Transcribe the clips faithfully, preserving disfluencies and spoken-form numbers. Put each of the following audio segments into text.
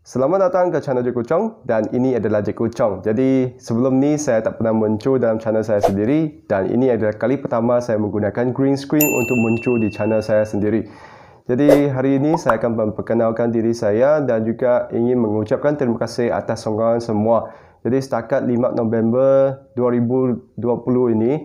Selamat datang ke channel Cikgu Chong dan ini adalah Cikgu Chong. Jadi sebelum ni saya tak pernah muncul dalam channel saya sendiri dan ini adalah kali pertama saya menggunakan green screen untuk muncul di channel saya sendiri. Jadi hari ini saya akan memperkenalkan diri saya dan juga ingin mengucapkan terima kasih atas sokongan semua. Jadi setakat lima November dua ribu dua puluh ini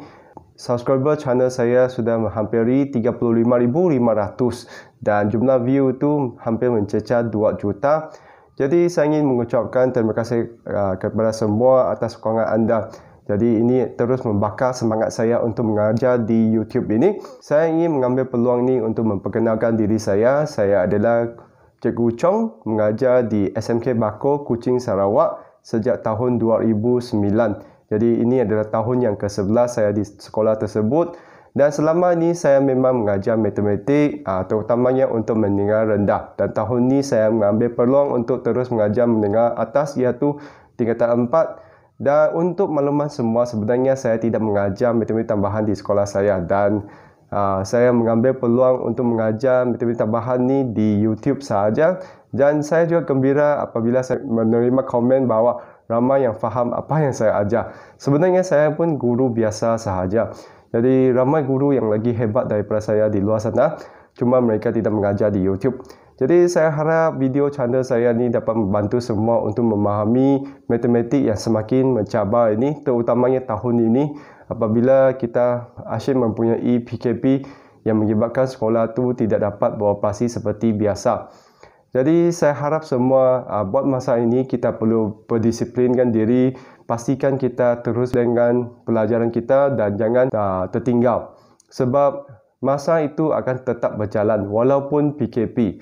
subscriber channel saya sudah menghampiri tiga puluh lima ribu lima ratus dan jumlah view itu hampir mencecah dua juta. Jadi saya ingin mengucapkan terima kasih uh, kepada semua atas sokongan anda. Jadi ini terus membakar semangat saya untuk mengajar di YouTube ini. Saya ingin mengambil peluang ini untuk memperkenalkan diri saya. Saya adalah Cikgu Chong, mengajar di S M K Bako, Kuching, Sarawak sejak tahun dua ribu sembilan. Jadi ini adalah tahun yang ke sebelas saya di sekolah tersebut. Dan selama ini saya memang mengajar matematik, terutamanya untuk menengah rendah. Dan tahun ini saya mengambil peluang untuk terus mengajar menengah atas, iaitu tingkatan empat. Dan untuk makluman semua, sebenarnya saya tidak mengajar matematik tambahan di sekolah saya. Dan uh, saya mengambil peluang untuk mengajar matematik tambahan ni di YouTube sahaja. Dan saya juga gembira apabila saya menerima komen bahawa ramai yang faham apa yang saya ajar. Sebenarnya saya pun guru biasa sahaja. Jadi ramai guru yang lagi hebat daripada saya di luar sana, cuma mereka tidak mengajar di YouTube. Jadi saya harap video channel saya ni dapat membantu semua untuk memahami matematik yang semakin mencabar ini, terutamanya tahun ini apabila kita asyik mempunyai P K P yang menyebabkan sekolah tu tidak dapat beroperasi seperti biasa. Jadi saya harap semua buat masa ini kita perlu berdisiplinkan diri. Pastikan kita terus dengan pelajaran kita dan jangan uh, tertinggal. Sebab masa itu akan tetap berjalan walaupun P K P.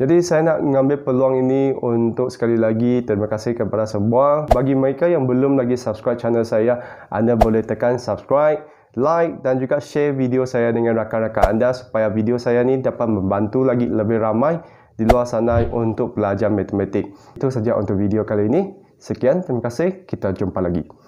Jadi saya nak mengambil peluang ini untuk sekali lagi terima kasih kepada semua. Bagi mereka yang belum lagi subscribe channel saya, anda boleh tekan subscribe, like dan juga share video saya dengan rakan-rakan anda supaya video saya ni dapat membantu lagi lebih ramai di luar sana untuk belajar matematik. Itu saja untuk video kali ini. Sekian, terima kasih. Kita jumpa lagi.